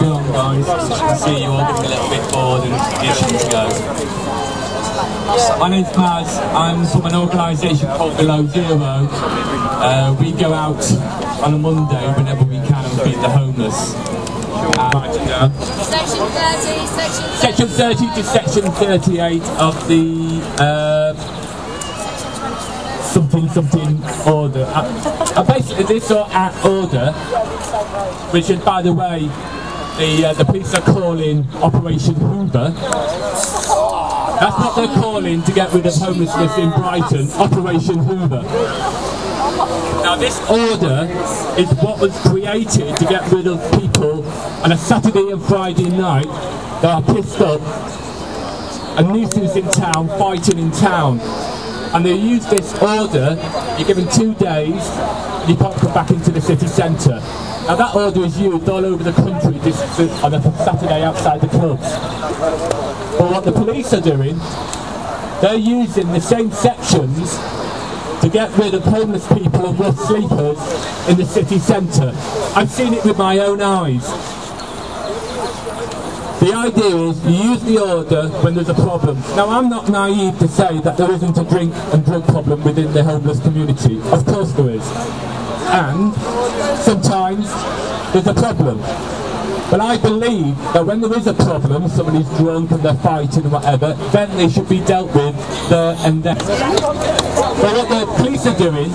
film, guys. As you can see, you are getting a little bit bored and traditions go. My name's Maz. I'm from an organisation called Below Zero. We go out on a Monday whenever we can and feed the homeless. Section 30, Section 30 to Section 38 of the something order. Basically, this order, which is, by the way, the police are calling Operation Hoover. That's what they're calling to get rid of homelessness in Brighton, Operation Hoover. Now, this order is what was created to get rid of people on a Saturday and Friday night that are pissed up, a nuisance in town, fighting in town. And they use this order, you're given 2 days, you can't come back into the city centre. Now that order is used all over the country on a Saturday outside the clubs. But what the police are doing, they're using the same sections to get rid of homeless people and rough sleepers in the city centre. I've seen it with my own eyes. The idea is you use the order when there's a problem. Now, I'm not naive to say that there isn't a drink and drug problem within the homeless community. Of course there is. And sometimes there's a problem. But I believe that when there is a problem, somebody's drunk and they're fighting and whatever, then they should be dealt with there and then. But what the police are doing,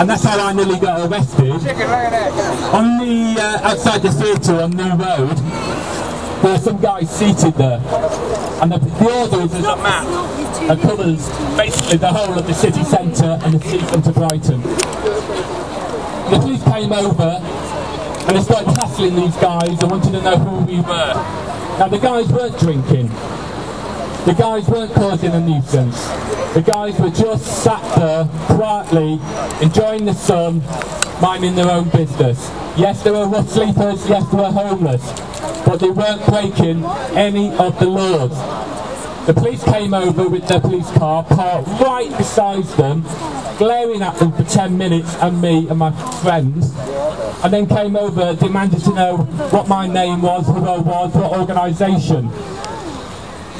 and that's how I nearly got arrested, on the outside the theatre on New Road, there's some guys seated there, and the order is a map that covers basically the whole of the city centre and the city centre Brighton. And the police came over and they started hassling these guys and wanted to know who we were. Now the guys weren't drinking, the guys weren't causing a nuisance, the guys were just sat there quietly enjoying the sun, minding their own business. Yes, there were rough sleepers, yes, there were homeless, but they weren't breaking any of the laws. The police came over with their police car, parked right beside them, glaring at them for 10 minutes, and me and my friends, and then came over, demanded to know what my name was, who I was, what organisation.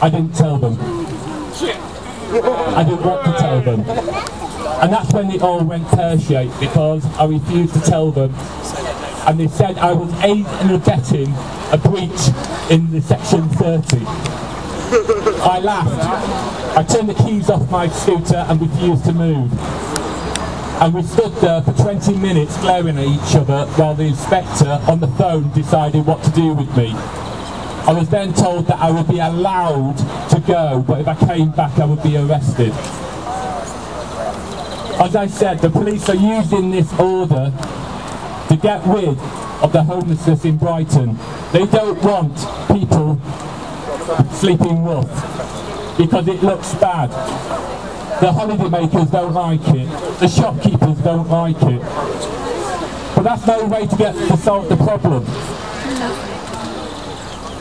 I didn't tell them. I didn't want to tell them. And that's when they all went pear-shaped, because I refused to tell them. And they said I was aiding and abetting a breach in the Section 30. I laughed. I turned the keys off my scooter and refused to move. And we stood there for 20 minutes glaring at each other while the inspector on the phone decided what to do with me. I was then told that I would be allowed to go, but if I came back I would be arrested. As I said, the police are using this order to get rid of the homelessness in Brighton. They don't want people sleeping rough because it looks bad. The holidaymakers don't like it, the shopkeepers don't like it. But that's no way to solve the problem.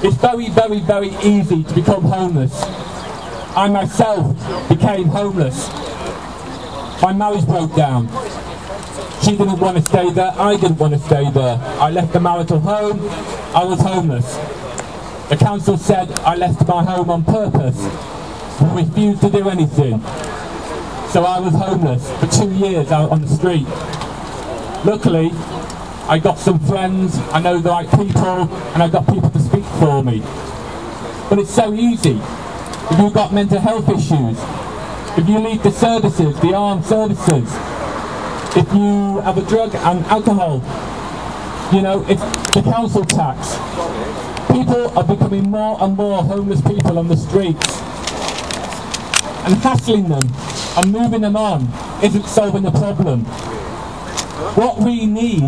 It's very, very, very easy to become homeless. I myself became homeless. My marriage broke down. She didn't want to stay there, I didn't want to stay there. I left the marital home, I was homeless. The council said I left my home on purpose, but refused to do anything. So I was homeless for 2 years out on the street. Luckily, I got some friends, I know the right people, and I got people to speak for me. But it's so easy. If you've got mental health issues, if you leave the services, the armed services, if you have a drug and alcohol, you know, it's the council tax. People are becoming more and more homeless people on the streets. And hassling them and moving them on isn't solving the problem. What we need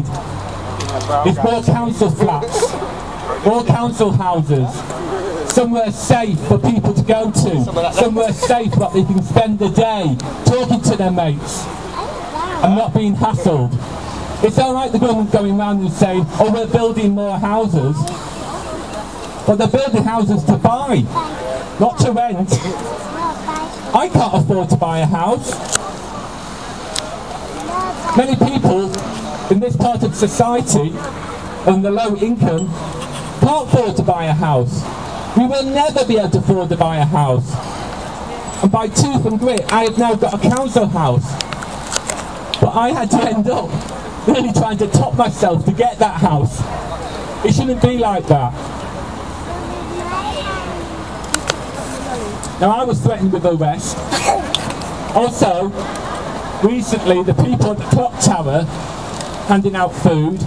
is more council flats, more council houses, somewhere safe for people to go to, somewhere safe that they can spend the day talking to their mates. I'm not being hassled. It's alright the government going around and saying, oh, we're building more houses. But they're building houses to buy, not to rent. I can't afford to buy a house. Many people in this part of society, on the low income, can't afford to buy a house. We will never be able to afford to buy a house. And by tooth and grit, I have now got a council house. But I had to end up really trying to top myself to get that house. It shouldn't be like that. Now, I was threatened with arrest. Also, recently, the people at the clock tower handing out food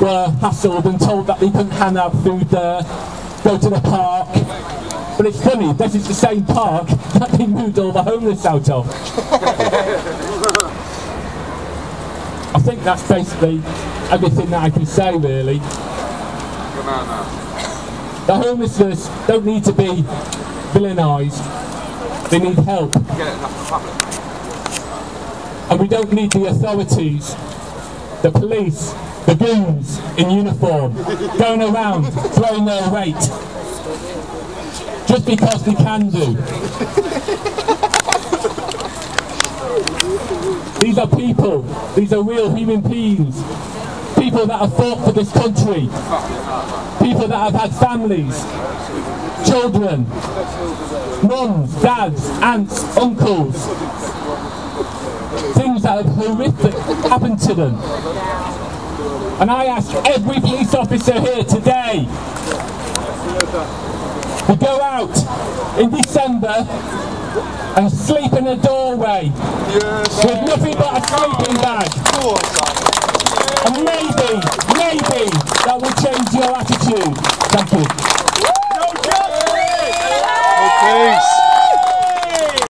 were hassled and told that they couldn't hand out food there, go to the park. But it's funny, this is the same park that they moved all the homeless out of. I think that's basically everything that I can say, really. The homelessness don't need to be villainized, they need help. And we don't need the authorities, the police, the goons in uniform, going around throwing their weight, just because they can do. These are people, these are real human beings, people that have fought for this country, people that have had families, children, mums, dads, aunts, uncles, things that have horrific happened to them. And I ask every police officer here today to go out in December and sleep in a doorway with nothing but a sleeping bag. And maybe that will change your attitude. Thank you.